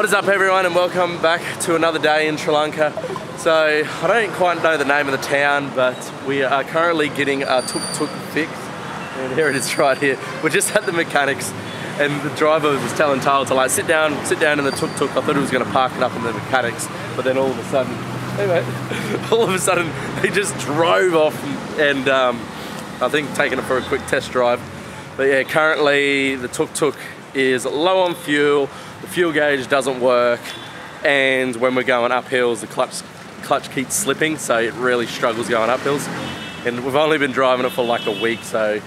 What is up everyone, and welcome back to another day in Sri Lanka. So I don't quite know the name of the town, but we are currently getting our tuk-tuk fixed. And here it is right here. We're just at the mechanics and the driver was telling Tyler to like sit down in the tuk-tuk. I thought he was gonna park it up in the mechanics, but then all of a sudden, hey mate, all of a sudden he just drove off and I think taking it for a quick test drive. But yeah, currently the tuk-tuk is low on fuel, the fuel gauge doesn't work, and when we're going up hills the clutch keeps slipping, so it really struggles going up hills. And we've only been driving it for like a week, so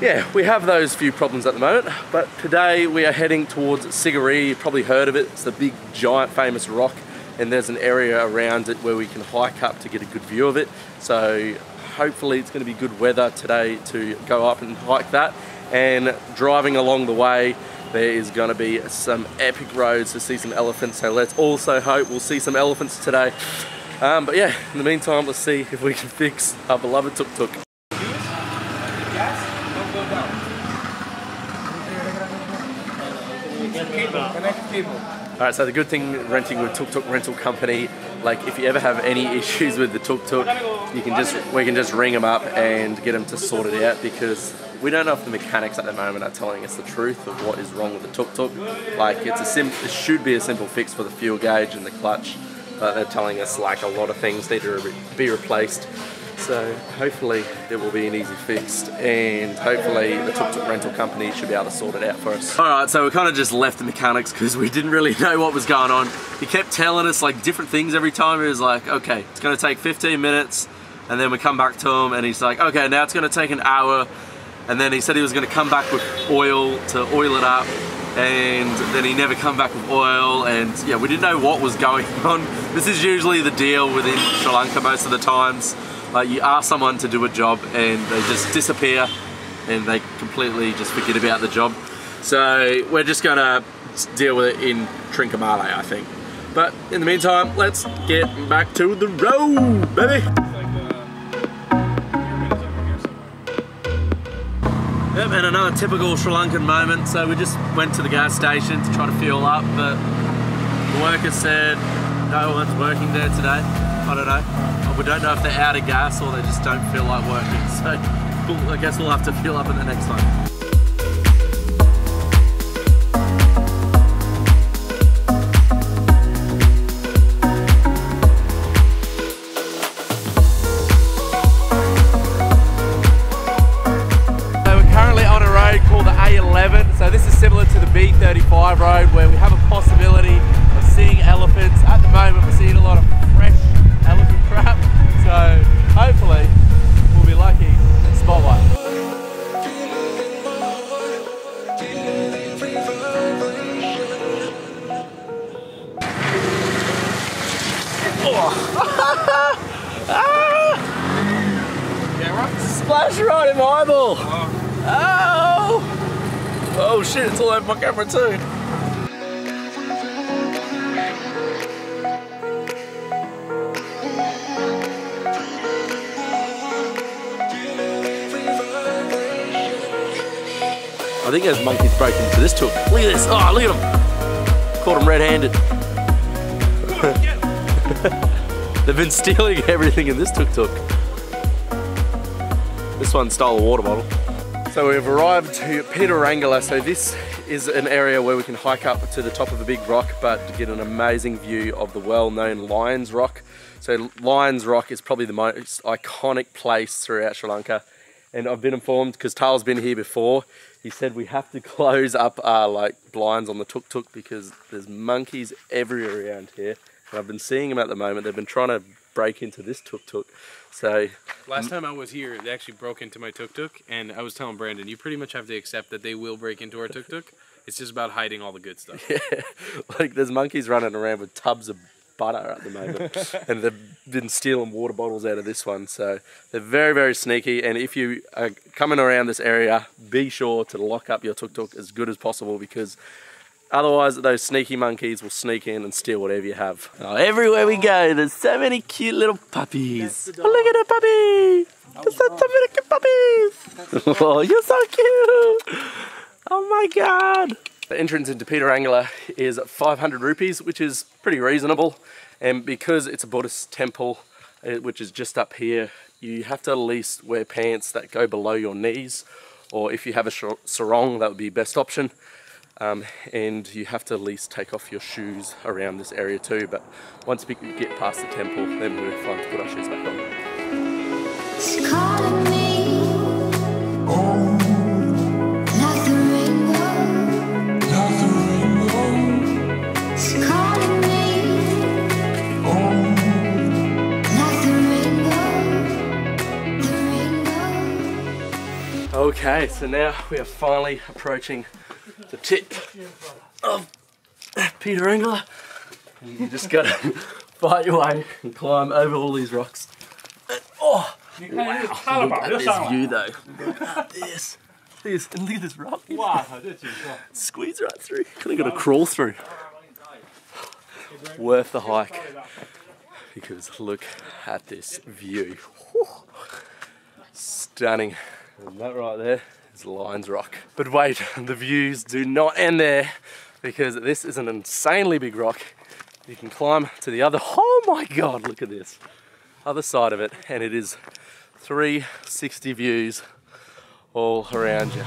yeah, we have those few problems at the moment. But today we are heading towards Sigiriya. You've probably heard of it. It's the big giant famous rock, and there's an area around it where we can hike up to get a good view of it. So hopefully it's going to be good weather today to go up and hike that, and driving along the way there is going to be some epic roads to see some elephants, so let's also hope we'll see some elephants today. But yeah, in the meantime, let's see if we can fix our beloved tuk-tuk. Alright, so the good thing renting with tuk-tuk rental company, like if you ever have any issues with the tuk-tuk, we can just ring them up and get them to sort it out, because we don't know if the mechanics at the moment are telling us the truth of what is wrong with the tuk-tuk. Like it should be a simple fix for the fuel gauge and the clutch, but they're telling us like a lot of things need to be replaced. So hopefully there will be an easy fix, and hopefully the tuk-tuk rental company should be able to sort it out for us. Alright, so we kind of just left the mechanics because we didn't really know what was going on. He kept telling us like different things every time. He was like, okay, it's going to take 15 minutes, and then we come back to him and he's like, okay, now it's going to take an hour. And then he said he was going to come back with oil to oil it up, and then he never come back with oil, and yeah, we didn't know what was going on. This is usually the deal within Sri Lanka most of the times. Like you ask someone to do a job and they just disappear and they completely just forget about the job. So we're just going to deal with it in Trincomalee, I think. But in the meantime, let's get back to the road, baby! Yep, and another typical Sri Lankan moment. So we just went to the gas station to try to fuel up, but the worker said no one's working there today. I don't know. We don't know if they're out of gas or they just don't feel like working. So I guess we'll have to fuel up in the next one. Road where we have a possibility of seeing elephants. At the moment we're seeing a lot of fresh elephant crap, so hopefully we'll be lucky and spot one. Oh. Ah. Yeah, right. Splash right in my eyeball! Oh. Oh. Oh shit, it's all over my camera too. I think those monkeys broke into this tuk. Look at this. Oh, look at them. Caught them red-handed. They've been stealing everything in this tuk-tuk. This one stole a water bottle. So we've arrived to Pidurangala. So this is an area where we can hike up to the top of a big rock, but to get an amazing view of the well-known Lion's Rock. So Lion's Rock is probably the most iconic place throughout Sri Lanka. And I've been informed, because Tal's been here before, he said we have to close up our like blinds on the tuk-tuk because there's monkeys everywhere around here. And I've been seeing them at the moment. They've been trying to break into this tuk-tuk. So last time I was here, they actually broke into my tuk-tuk, and I was telling Brandon, you pretty much have to accept that they will break into our tuk-tuk. It's just about hiding all the good stuff. Yeah, like there's monkeys running around with tubs of butter at the moment, and they've been stealing water bottles out of this one. So they're very, very sneaky, and if you are coming around this area, be sure to lock up your tuk-tuk as good as possible, because otherwise, those sneaky monkeys will sneak in and steal whatever you have. Oh, everywhere we go, there's so many cute little puppies. Oh, look at the puppy! There's so many cute puppies! Oh, you're so cute! Oh my god! The entrance into Pidurangala is 500 rupees, which is pretty reasonable. And because it's a Buddhist temple, which is just up here, you have to at least wear pants that go below your knees, or if you have a sarong, that would be best option. And you have to at least take off your shoes around this area too, but once we get past the temple, then we're fine to put our shoes back on. Okay, so now we are finally approaching the tip of Pidurangala. You just gotta fight your way and climb over all these rocks. Oh, wow, look at this view though. Look at this. And look at this rock. Squeeze right through. Could have got to crawl through. Worth the hike. Because look at this view. Stunning. And that right there is Lion's Rock. But wait, the views do not end there, because this is an insanely big rock. You can climb to the other, oh my God, look at this. Other side of it, and it is 360 views all around you.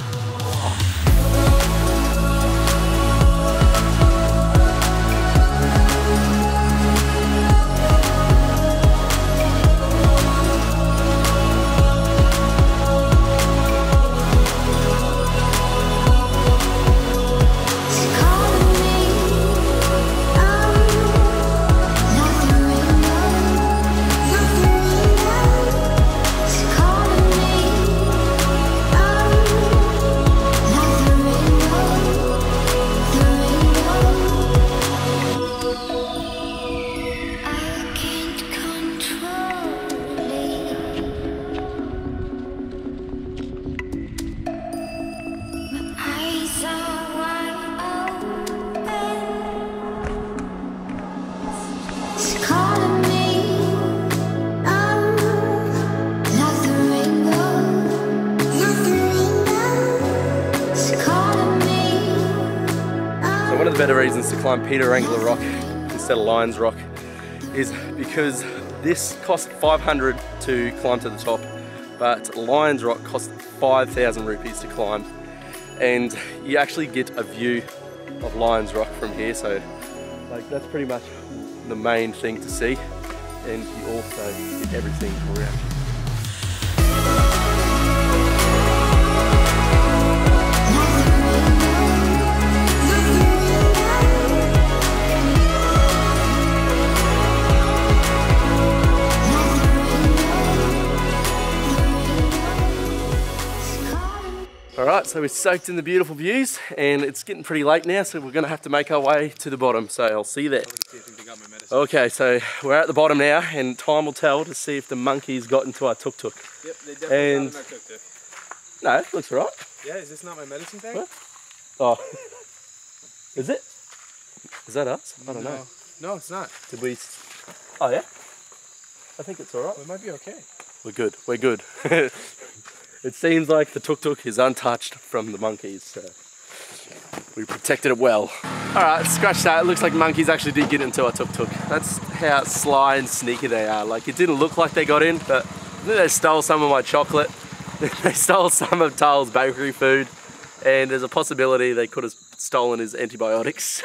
Better reasons to climb Pidurangala Rock instead of Lion's Rock is because this cost 500 to climb to the top, but Lion's Rock cost 5,000 rupees to climb, and you actually get a view of Lion's Rock from here, so like that's pretty much the main thing to see, and you also get everything around you. Alright, so we're soaked in the beautiful views, and it's getting pretty late now, so we're going to have to make our way to the bottom, so I'll see you there. Okay, so we're at the bottom now, and time will tell to see if the monkeys got into our tuk-tuk. Yep, they definitely got into our tuk-tuk. No, it looks alright. Yeah, is this not my medicine bag? What? Oh. Is it? Is that us? I don't know. No, it's not. Did we... Oh, yeah? I think it's alright. We might be okay. We're good, we're good. It seems like the tuk-tuk is untouched from the monkeys, so we protected it well. Alright, scratch that, it looks like monkeys actually did get into our tuk-tuk. That's how sly and sneaky they are. Like, it didn't look like they got in, but they stole some of my chocolate, they stole some of Tal's bakery food, and there's a possibility they could have stolen his antibiotics.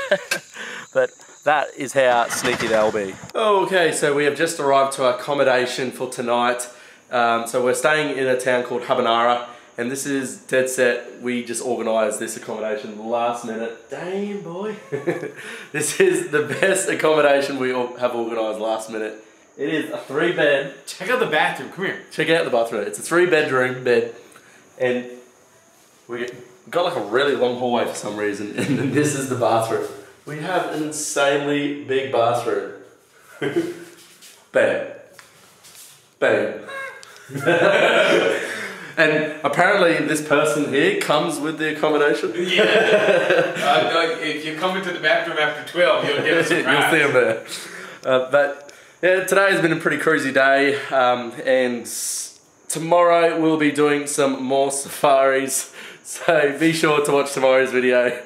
But that is how sneaky they'll be. Okay, so we have just arrived to our accommodation for tonight. So we're staying in a town called Habanara, and this is dead set. We just organised this accommodation last minute. Damn boy. This is the best accommodation we all have organised last minute. It is a 3-bed. Check out the bathroom, come here. Check out the bathroom. It's a 3-bedroom bed, and we got like a really long hallway for some reason, and this is the bathroom. We have an insanely big bathroom. Bam. Bam. And apparently this person here comes with the accommodation. Yeah. If you come into the bathroom after 12, you'll get a surprise. You'll see them there. But yeah, today has been a pretty cruisy day, and tomorrow we'll be doing some more safaris, so be sure to watch tomorrow's video.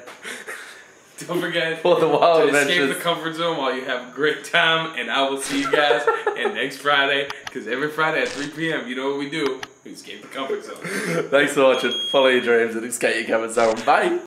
Don't forget for the wild to escape the comfort zone while you have a great time. And I will see you guys and next Friday. Because every Friday at 3 p.m., you know what we do. We escape the comfort zone. Thanks for watching. Follow your dreams and escape your comfort zone. Bye.